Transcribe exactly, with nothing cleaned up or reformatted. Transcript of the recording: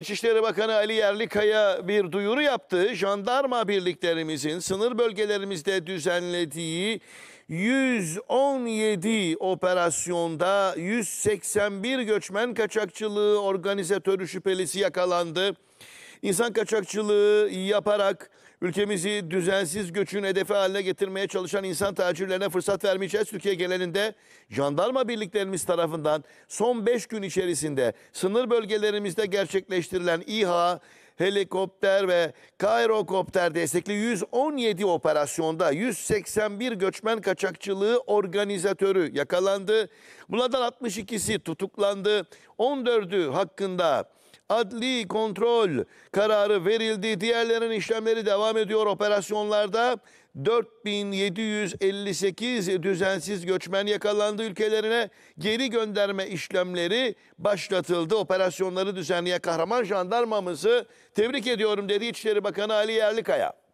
İçişleri Bakanı Ali Yerlikaya bir duyuru yaptı. Jandarma birliklerimizin sınır bölgelerimizde düzenlediği yüz on yedi operasyonda yüz seksen bir göçmen kaçakçılığı organizatörü şüphelisi yakalandı. İnsan kaçakçılığı yaparak ülkemizi düzensiz göçün hedefi haline getirmeye çalışan insan tacirlerine fırsat vermeyeceğiz. Türkiye genelinde jandarma birliklerimiz tarafından son beş gün içerisinde sınır bölgelerimizde gerçekleştirilen İHA, helikopter ve kairokopter destekli yüz on yedi operasyonda yüz seksen bir göçmen kaçakçılığı organizatörü yakalandı. Bunlardan altmış ikisi tutuklandı. on dördü hakkında adli kontrol kararı verildi. Diğerlerinin işlemleri devam ediyor. Operasyonlarda dört bin yedi yüz elli sekiz düzensiz göçmen yakalandı. Ülkelerine geri gönderme işlemleri başlatıldı. Operasyonları düzenleyen kahraman jandarmamızı tebrik ediyorum dedi İçişleri Bakanı Ali Yerlikaya.